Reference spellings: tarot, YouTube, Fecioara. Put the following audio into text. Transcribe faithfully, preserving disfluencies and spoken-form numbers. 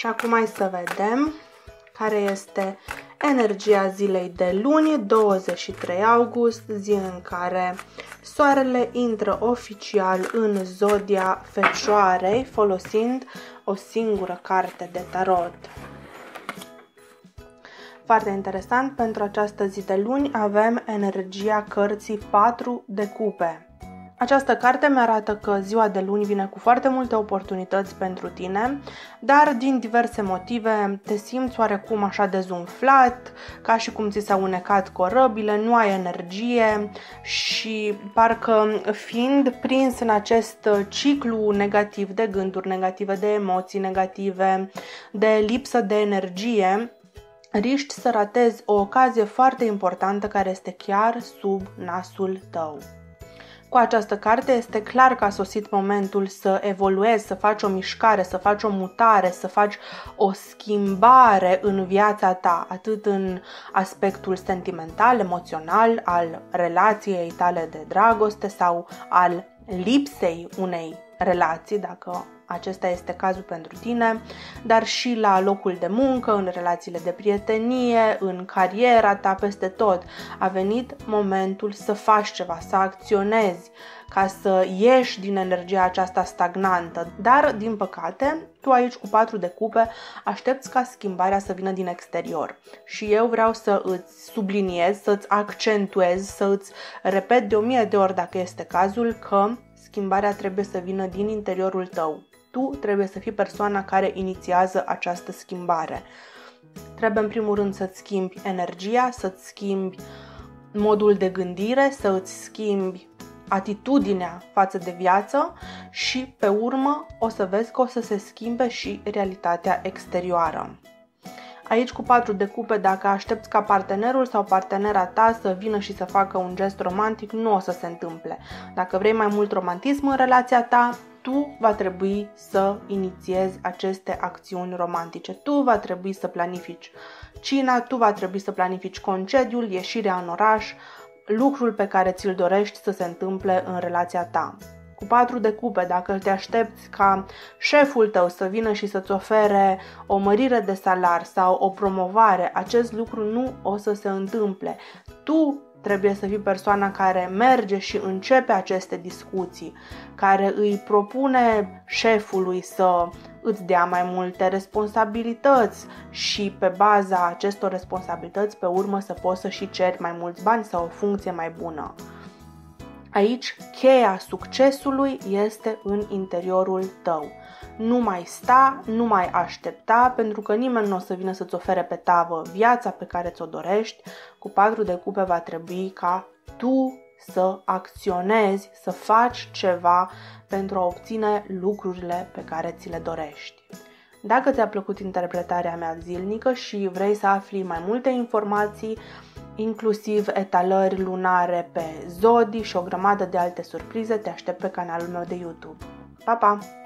Și acum hai să vedem care este energia zilei de luni, douăzeci și trei august, zi în care soarele intră oficial în zodia Fecioarei, folosind o singură carte de tarot. Foarte interesant, pentru această zi de luni avem energia cărții patru de cupe. Această carte mi-arată că ziua de luni vine cu foarte multe oportunități pentru tine, dar din diverse motive te simți oarecum așa dezumflat, ca și cum ți s-au unecat corăbile, nu ai energie și parcă fiind prins în acest ciclu negativ de gânduri negative, de emoții negative, de lipsă de energie, riști să ratezi o ocazie foarte importantă care este chiar sub nasul tău. Cu această carte este clar că a sosit momentul să evoluezi, să faci o mișcare, să faci o mutare, să faci o schimbare în viața ta, atât în aspectul sentimental, emoțional, al relației tale de dragoste sau al lipsei unei relații, dacă acesta este cazul pentru tine, dar și la locul de muncă, în relațiile de prietenie, în cariera ta, peste tot. A venit momentul să faci ceva, să acționezi, ca să ieși din energia aceasta stagnantă. Dar, din păcate, tu aici cu patru de cupe aștepți ca schimbarea să vină din exterior. Și eu vreau să îți subliniez, să îți accentuez, să îți repet de o mie de ori, dacă este cazul, că schimbarea trebuie să vină din interiorul tău. Tu trebuie să fii persoana care inițiază această schimbare. Trebuie în primul rând să-ți schimbi energia, să-ți schimbi modul de gândire, să-ți schimbi atitudinea față de viață și pe urmă o să vezi că o să se schimbe și realitatea exterioară. Aici cu patru de cupe, dacă aștepți ca partenerul sau partenera ta să vină și să facă un gest romantic, nu o să se întâmple. Dacă vrei mai mult romantism în relația ta, tu va trebui să inițiezi aceste acțiuni romantice. Tu va trebui să planifici cina, tu va trebui să planifici concediul, ieșirea în oraș, lucrul pe care ți-l dorești să se întâmple în relația ta. Cu patru de cupe, dacă te aștepți ca șeful tău să vină și să-ți ofere o mărire de salar sau o promovare, acest lucru nu o să se întâmple. Tu trebuie să fii persoana care merge și începe aceste discuții, care îi propune șefului să îți dea mai multe responsabilități și pe baza acestor responsabilități, pe urmă, să poți să și ceri mai mulți bani sau o funcție mai bună. Aici, cheia succesului este în interiorul tău. Nu mai sta, nu mai aștepta, pentru că nimeni nu o să vină să-ți ofere pe tavă viața pe care ți-o dorești. Cu patru de cupe va trebui ca tu să acționezi, să faci ceva pentru a obține lucrurile pe care ți le dorești. Dacă ți-a plăcut interpretarea mea zilnică și vrei să afli mai multe informații, inclusiv etalări lunare pe zodii și o grămadă de alte surprize, te aștept pe canalul meu de YouTube. Pa, pa!